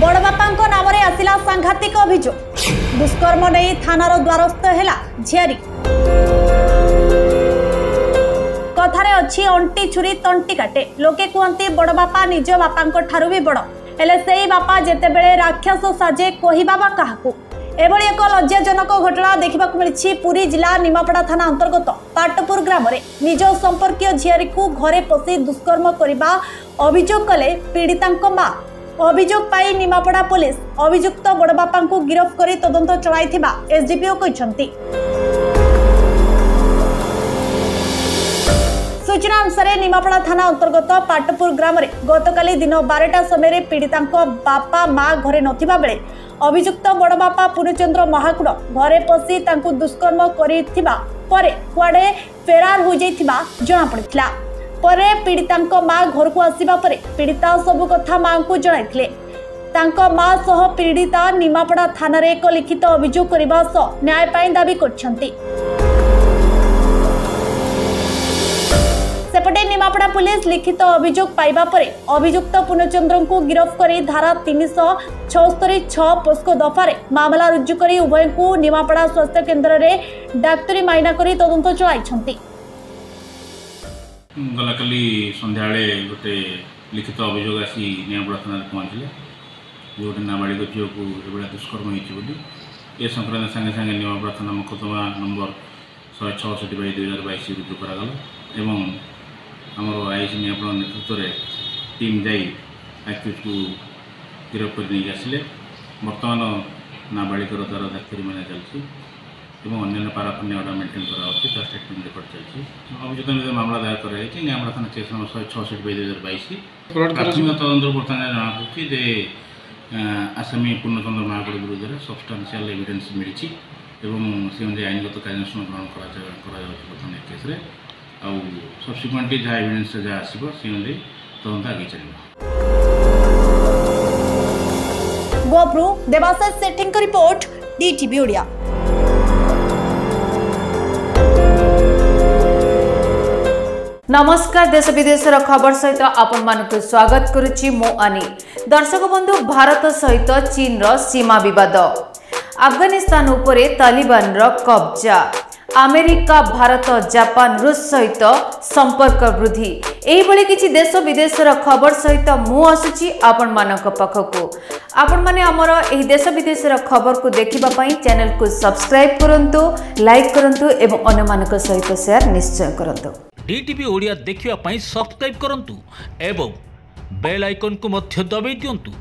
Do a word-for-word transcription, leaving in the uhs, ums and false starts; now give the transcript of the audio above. बड़बापा नाम में आसला सांघातिक अभियोग दुष्कर्म नहीं थानार द्वारस्थ है झियारी। कथार अच्छी अंटी छुरी तंटी काटे लोके कहते बड़ बापा निज बापा भी बड़ हेले से बापा जेते बेले राक्षस साजे कहबाबा क्या एभली एक लज्जाजनक घटना देखा मिली। पुरी जिला निमापड़ा थाना अंतर्गत पाटपुर ग्राम में निज संपर्कीय झियारी को घरे पशि दुष्कर्म करने अभियोग कले पीड़िता माँ। अभियोग पाई निमापड़ा पुलिस अभियुक्त बड़ बापा को गिरफ्त कर तदंत चलाई एसडीपीओ कहते। सूचना अनुसार निमापड़ा थाना अंतर्गत पाटपुर ग्राम में गतकाली दिन बारटा समय पीड़िता बापा माँ घरे नथिबा बेले अभियुक्त बड़ बापा पूर्णचंद्र महाकुड़ घरे पशि दुष्कर्म करिथिबा परे कुआडे फेरार हो जाइथिबा जना पड़िथिला। परे पीड़िता माँ घर को आसीबा परे पीड़िता सबु कथा माँ को जणाइथिले। तांको माँ सह पीड़िता निमापड़ा थाना रे एक लिखित अभियोग करिबा सह न्याय पाई दाबी करछंती। सेपटे निमापड़ा पुलिस लिखित अभियोग पाइबा परे अभियुक्त पूर्णचंद्र को गिरफ्त कर धारा तीन सौ छस्तरी छ पोस्को दफारे मामला रुजु कर उभय को निमापड़ा स्वास्थ्य केन्द्र में डाक्तरी माइना कर तदंत चलाई। गलाकाली संध्या गोटे लिखित अभियोग आसी निमापड़ा थाना पहुंचले जो गोटे नाबालिग झील को दुष्कर्म हो संक्रांत सागे सागे निमापड़ा थाना मोकदमा नंबर शहे छठी बाई दुई हजार बैश रुजु कर आमर आई सी निमापड़ा नेतृत्व में टीम जाई आक्यूज को गिरफ्त कर आसिले। बर्तमान नाबालिकर द्वारा दाखिल माना चलती अन्य पाराफन्य अर्डर मेन्टेन कराई तार स्टेटमेंट रेकर्ड चलती। अभियुक्त विरुद्ध मामला दायर कराई निमापड़ा थाना केस नंबर शहे छठी बाई दुई हजार बैश प्राथमिक तदंतर बर्तमान जनापड़ी जे आसामी पूर्णचंद्र महाकुड़ विरुद्ध सब्सटेंशियल एविडेंस मिली से अनुसार आईनगत कार्यानुष्ठान ग्रहण कर केस्रे और सब्सिक्वेंटली जहाँ एविडेंस जहाँ आसो से तदंत आगे चल। गोपुर देवाशीष सेठी की रिपोर्ट डीटीवी ओडिया। नमस्कार देश विदेश खबर सहित आपण मानक स्वागत करुच्ची मो आनी। दर्शक बंधु भारत सहित चीन रो सीमा विवाद अफगानिस्तान उपरे तालिबान रो कब्जा अमेरिका भारत जापान रूस सहित संपर्क वृद्धि एहिभली किछि देश विदेशर खबर सहित मु आसुची आपण मानक पाखकु। आपण माने हमर एहि देश विदेशर खबर को देखिबा पई चैनल को सब्सक्राइब करंतु लाइक करंतु एवं अन्य मानक सहित शेयर निश्चय करंतु। डीटीवी ओडिया देखिबा पई सब्सक्राइब करंतु एवं बेल आइकन को मध्य दबाइ दियंतु।